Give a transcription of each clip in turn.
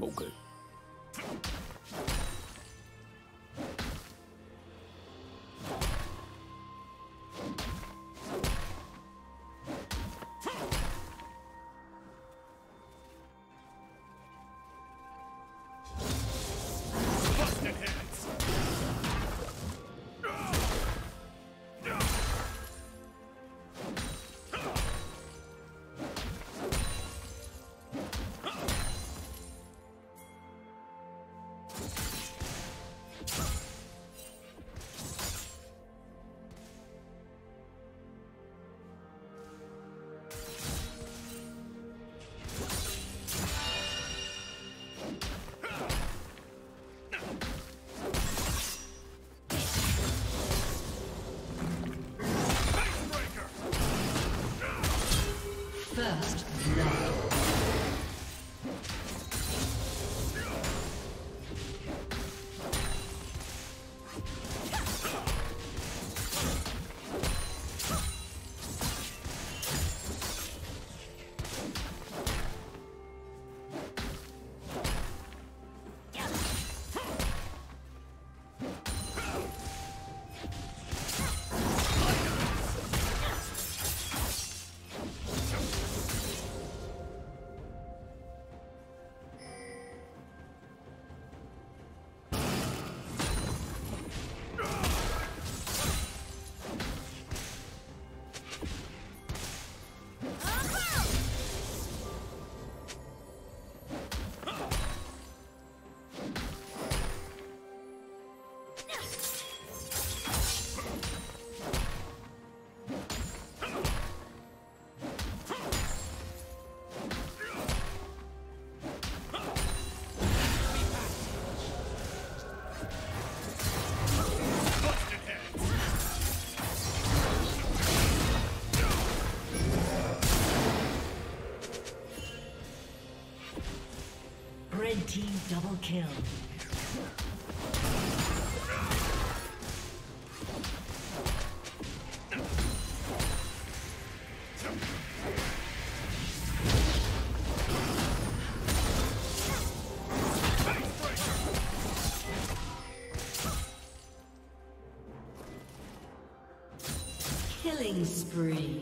mogul. First, no. Red team double kill. Killing spree.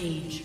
stage.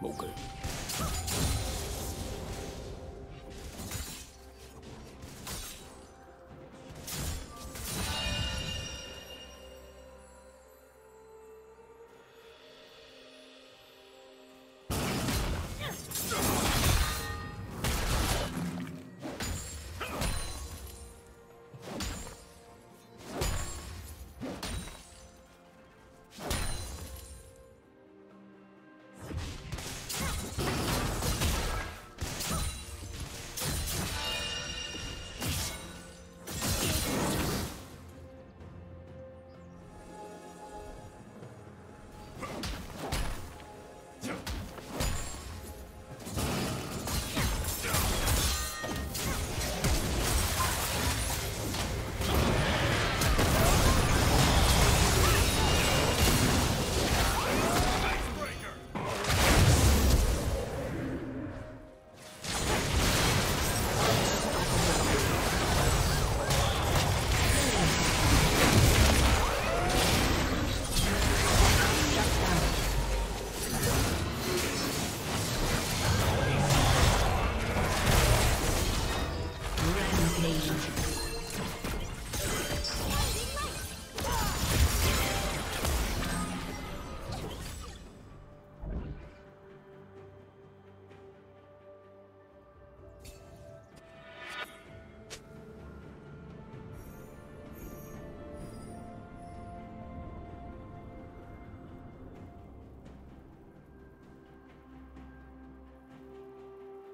Okay.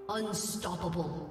Unstoppable.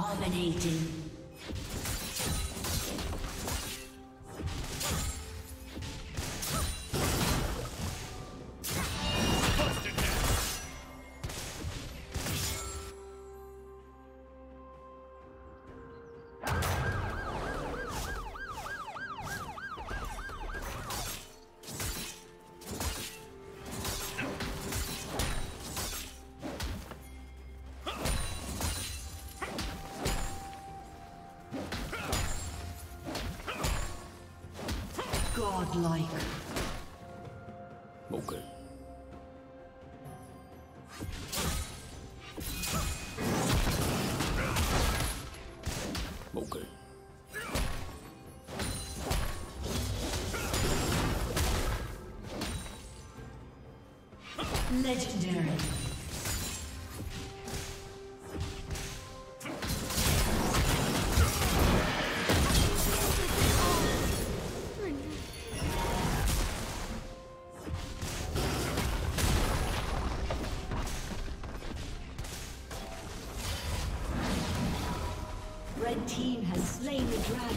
Dominating. Like okay. Okay. Legendary. Team has slain the dragon.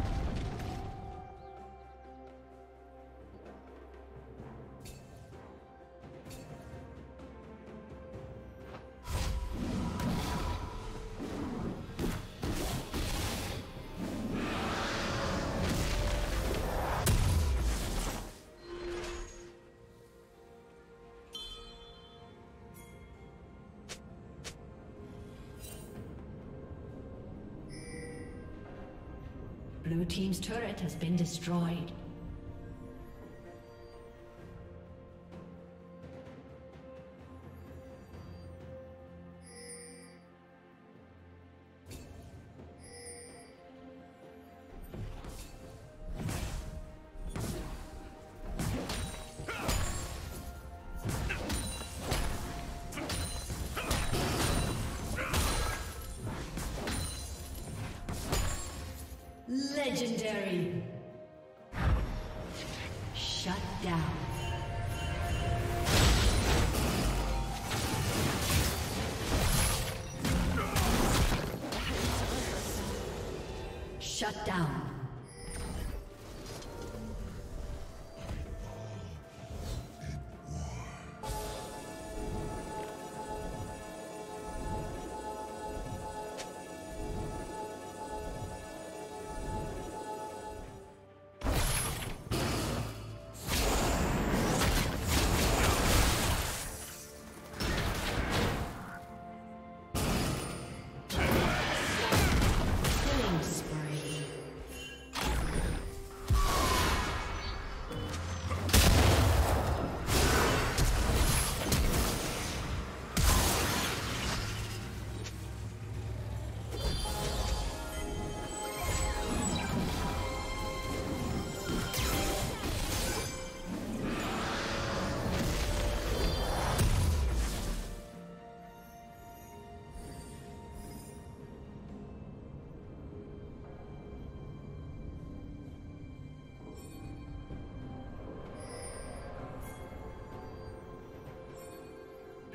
Blue team's turret has been destroyed. Legendary. Shut down. Shut down.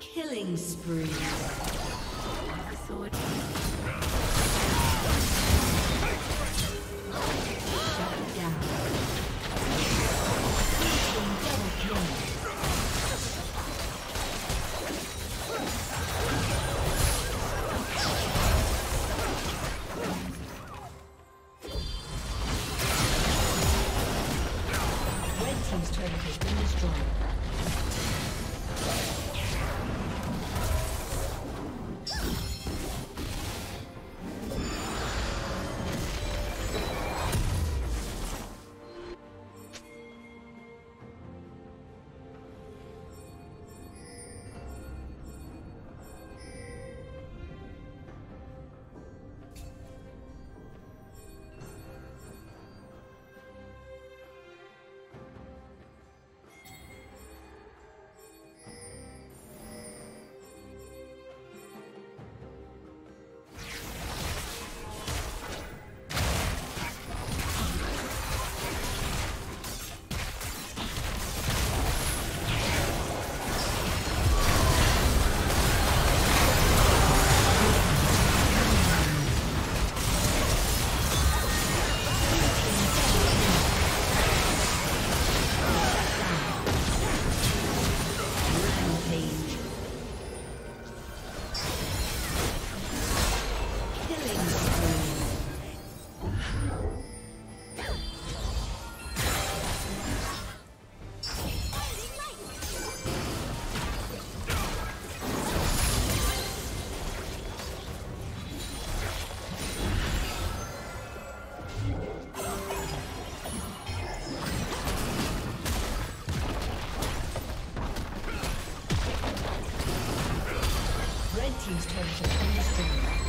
Killing spree. team's turret has been destroyed.